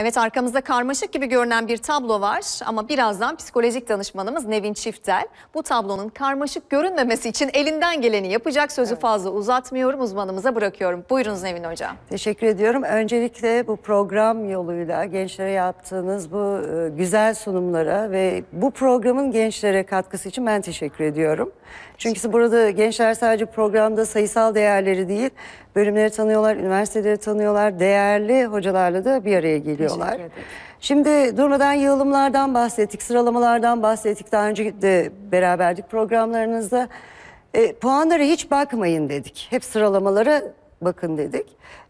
Evet, arkamızda karmaşık gibi görünen bir tablo var ama birazdan psikolojik danışmanımız Nevin Çiftel bu tablonun karmaşık görünmemesi için elinden geleni yapacak. Sözü fazla uzatmıyorum, uzmanımıza bırakıyorum. Buyurunuz Nevin Hocam. Teşekkür ediyorum. Öncelikle bu program yoluyla gençlere yaptığınız bu güzel sunumlara ve bu programın gençlere katkısı için ben teşekkür ediyorum. Çünkü burada gençler sadece programda sayısal değerleri değil, bölümleri tanıyorlar, üniversiteleri tanıyorlar, değerli hocalarla da bir araya geliyorlar. Şimdi durmadan yığılımlardan bahsettik, sıralamalardan bahsettik. Daha önce de beraberdik programlarınızda. Puanlara hiç bakmayın dedik. Hep sıralamalara bakın dedik.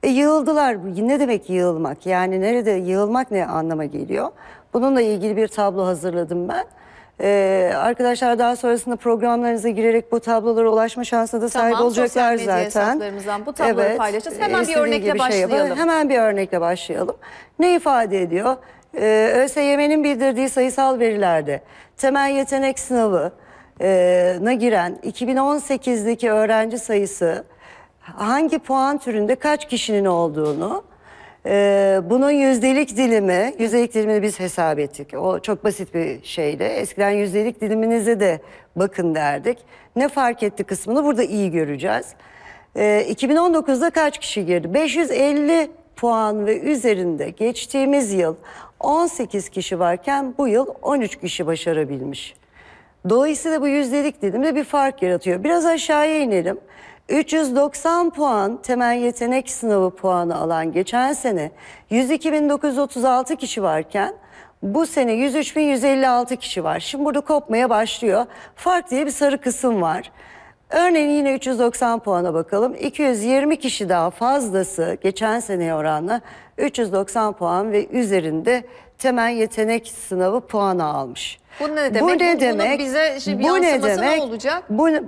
Yığıldılar. Ne demek yığılmak? Yani nerede yığılmak ne anlama geliyor? Bununla ilgili bir tablo hazırladım ben. Arkadaşlar daha sonrasında programlarınıza girerek bu tablolara ulaşma şansına da sahip olacaklar zaten. Sosyal medya hesaplarımızdan bu tabloları paylaşacağız. Hemen bir örnekle başlayalım. Hemen bir örnekle başlayalım. Ne ifade ediyor? ÖSYM'nin bildirdiği sayısal verilerde temel yetenek sınavına giren 2018'deki öğrenci sayısı hangi puan türünde kaç kişinin olduğunu, bunun yüzdelik dilimini biz hesap ettik. O çok basit bir şeydi. Eskiden yüzdelik diliminize de bakın derdik. Ne fark etti kısmını burada iyi göreceğiz. 2019'da kaç kişi girdi? 550 puan ve üzerinde geçtiğimiz yıl 18 kişi varken bu yıl 13 kişi başarabilmiş. Dolayısıyla bu yüzdelik dilimde bir fark yaratıyor. Biraz aşağıya inelim. 390 puan temel yetenek sınavı puanı alan geçen sene 102.936 kişi varken bu sene 103.156 kişi var. Şimdi burada kopmaya başlıyor. Fark diye bir sarı kısım var. Örneğin yine 390 puana bakalım. 220 kişi daha fazlası geçen seneye oranla 390 puan ve üzerinde temel yetenek sınavı puanı almış. Bu ne demek?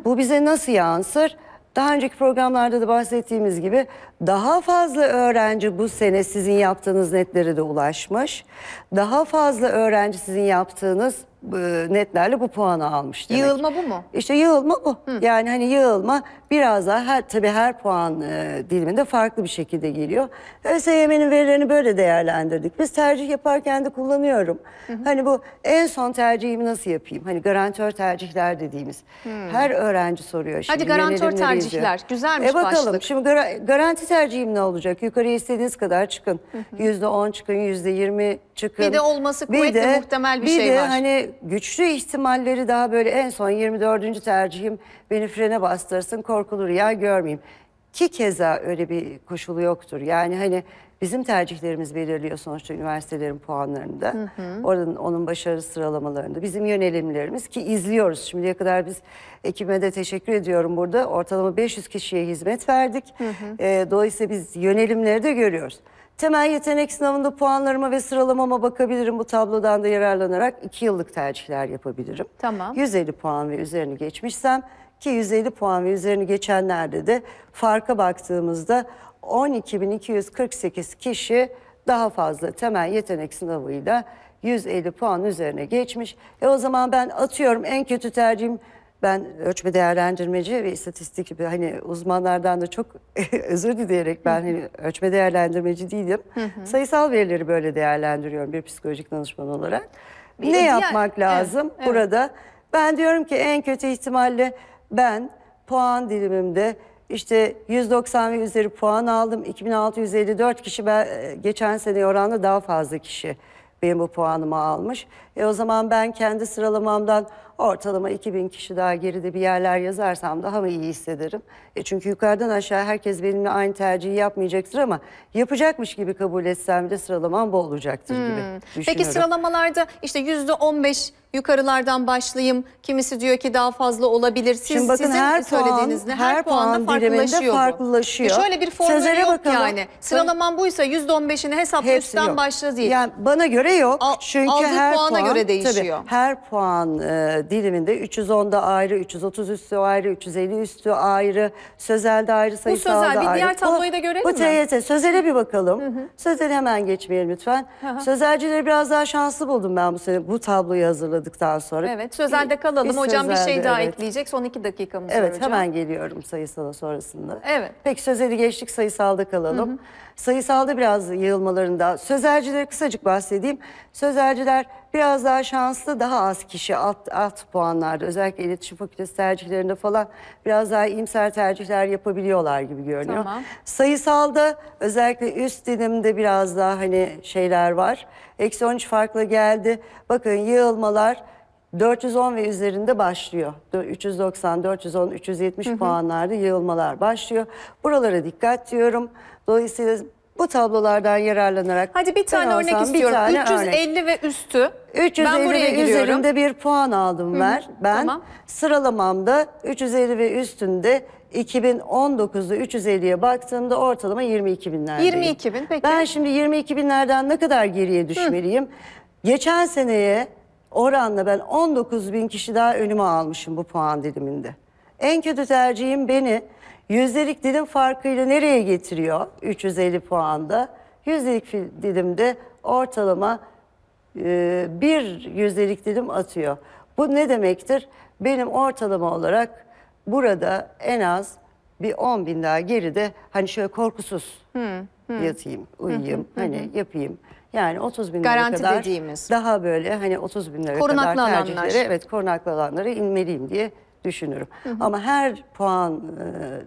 Bu bize nasıl yansır? Daha önceki programlarda da bahsettiğimiz gibi daha fazla öğrenci bu sene sizin yaptığınız netlere de ulaşmış. Daha fazla öğrenci sizin yaptığınız netlerle bu puanı almış demek. Yığılma bu mu? İşte yığılma bu. Hı. Yani hani yığılma biraz daha tabii her puan diliminde farklı bir şekilde geliyor. ÖSYM'nin verilerini böyle değerlendirdik. Biz tercih yaparken de kullanıyorum. Hı hı. Hani bu en son tercihimi nasıl yapayım? Hani garantör tercihler dediğimiz. Hı. Her öğrenci soruyor. Şimdi, hadi garantör tercihler. Güzelmiş bakalım. Başlık. Şimdi garanti tercihim ne olacak? Yukarıya istediğiniz kadar çıkın. Hı hı. %10 çıkın, %20 çıkın. Bir de olması kuvvetli muhtemel bir şey var. Hani güçlü ihtimalleri daha böyle en son 24. tercihim beni frene bastırsın, korkulu rüya görmeyeyim. Ki keza öyle bir koşulu yoktur. Yani hani bizim tercihlerimiz belirliyor sonuçta üniversitelerin puanlarını da. Hı hı. Onun başarı sıralamalarında. Bizim yönelimlerimiz ki izliyoruz. Şimdiye kadar biz ekibime de teşekkür ediyorum burada. Ortalama 500 kişiye hizmet verdik. Hı hı. Dolayısıyla biz yönelimleri de görüyoruz. Temel yetenek sınavında puanlarıma ve sıralamama bakabilirim. Bu tablodan da yararlanarak 2 yıllık tercihler yapabilirim. Tamam. 150 puan ve üzerini geçmişsem ki 150 puan ve üzerini geçenlerde de farka baktığımızda 12.248 kişi daha fazla temel yetenek sınavıyla 150 puan üzerine geçmiş. O zaman ben atıyorum en kötü tercihim. Ben ölçme değerlendirmeci ve istatistik gibi hani uzmanlardan da çok özür dileyerek ben hani ölçme değerlendirmeci değilim. Sayısal verileri böyle değerlendiriyorum bir psikolojik danışman olarak. Ne yapmak lazım burada? Ben diyorum ki en kötü ihtimalle ben puan dilimimde işte 190 ve üzeri puan aldım. 2654 kişi geçen sene oranla daha fazla kişi benim bu puanımı almış. O zaman ben kendi sıralamamdan ortalama 2000 kişi daha geride bir yerler yazarsam daha mı iyi hissederim? Çünkü yukarıdan aşağı herkes benimle aynı tercihi yapmayacaktır ama yapacakmış gibi kabul etsem de sıralamam bu olacaktır gibi düşünüyorum. Peki sıralamalarda işte %15 yukarılardan başlayayım. Kimisi diyor ki daha fazla olabilir. Şimdi bakın sizin her puan farklılaşıyor. Şöyle bir formül yok yani. Sıralaman buysa %15'ini hesapla üstten başla değil. Yani bana göre yok. Çünkü her puana göre değişiyor. Tabii, her puan diliminde 310'da ayrı, 330 üstü ayrı, 350 üstü ayrı, sözelde ayrı, sayısalda ayrı. Bu sözel bir diğer tabloyu da görelim mi? Bu TYT. Sözele bir bakalım. Hı hı. Sözele hemen geçmeyelim lütfen. Aha. Sözelcileri biraz daha şanslı buldum ben bu sene. Bu tabloyu hazırladıktan sonra. Evet, sözelde kalalım. Hocam sözelde, bir şey daha ekleyecek. Son 2 dakikamız var hocam. Hemen geliyorum sayısala sonrasında. Evet. Peki sözeli geçtik, sayısalda kalalım. Hı hı. sayısalda biraz yığılmalarında. Sözelcileri kısacık bahsedeyim. Sözelciler biraz daha şanslı, daha az kişi alt puanlarda, özellikle iletişim fakültesi tercihlerinde falan biraz daha iyimser tercihler yapabiliyorlar gibi görünüyor. Tamam. Sayısalda özellikle üst dilimde biraz daha hani şeyler var. Eksi 13 farkla geldi. Bakın yığılmalar 410 ve üzerinde başlıyor. 390, 410, 370 puanlarda yığılmalar başlıyor. Buralara dikkat diyorum. Dolayısıyla bu tablolardan yararlanarak... Hadi bir tane örnek istiyorum. 350 ve üstü. 350 ve üzerinde bir puan aldım ben. Tamam. Sıralamamda 350 ve üstünde 2019'da 350'ye baktığımda ortalama 22.000'lerdeyim. 22.000 peki. Ben şimdi 22.000'lerden ne kadar geriye düşmeliyim? Geçen seneye oranla ben 19.000 kişi daha önüme almışım bu puan diliminde. En kötü tercihim beni yüzdelik dilim farkıyla nereye getiriyor? 350 puanda. Yüzdelik dilimde ortalama bir yüzdelik dilim atıyor. Bu ne demektir? Benim ortalama olarak burada en az bir 10.000 daha geride hani şöyle korkusuz yatayım, uyuyayım, hani yapayım. Yani 30.000 lira kadar dediğimiz. Daha böyle hani 30.000 lira kadar tercihlere, evet, korunaklı alanlara inmeliyim diye düşünürüm. Ama her puan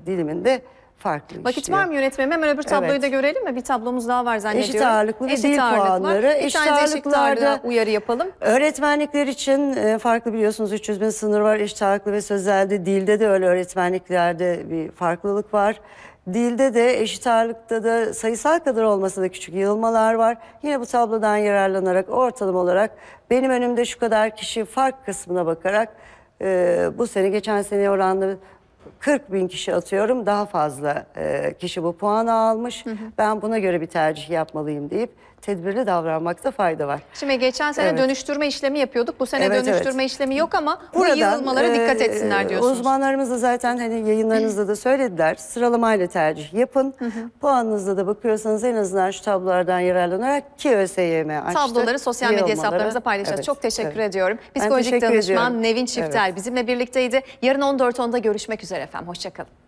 diliminde farklı. Vakit var mı yönetmenim? Hemen öbür tabloyu da görelim mi? Bir tablomuz daha var zannediyorum. Eşit ağırlıklı ve dil puanları. Eşit ağırlıklarda uyarı yapalım. Öğretmenlikler için farklı, biliyorsunuz 300.000 sınır var. Eşit ağırlıklı ve sözelde, dilde de öyle öğretmenliklerde bir farklılık var. Dilde de, eşit ağırlıkta da sayısal kadar olmasa da küçük yığılmalar var. Yine bu tablodan yararlanarak ortalama olarak benim önümde şu kadar kişi fark kısmına bakarak bu sene geçen seneye oranla 40.000 kişi atıyorum. Daha fazla kişi bu puanı almış. Ben buna göre bir tercih yapmalıyım deyip tedbirli davranmakta fayda var. Şimdi geçen sene dönüştürme işlemi yapıyorduk. Bu sene dönüştürme işlemi yok ama buradan, bu yığılmalara dikkat etsinler diyorsunuz. Uzmanlarımız da zaten hani yayınlarınızda da söylediler. Sıralamayla tercih yapın. Puanınızda da bakıyorsanız en azından şu tablolardan yararlanarak ki ÖSYM açtı. Tabloları sosyal medya hesaplarımızda paylaşacağız. Çok teşekkür ediyorum. Psikolojik danışman Nevin Çiftel bizimle birlikteydi. Yarın 14.10'da görüşmek üzere efendim. Hoşçakalın.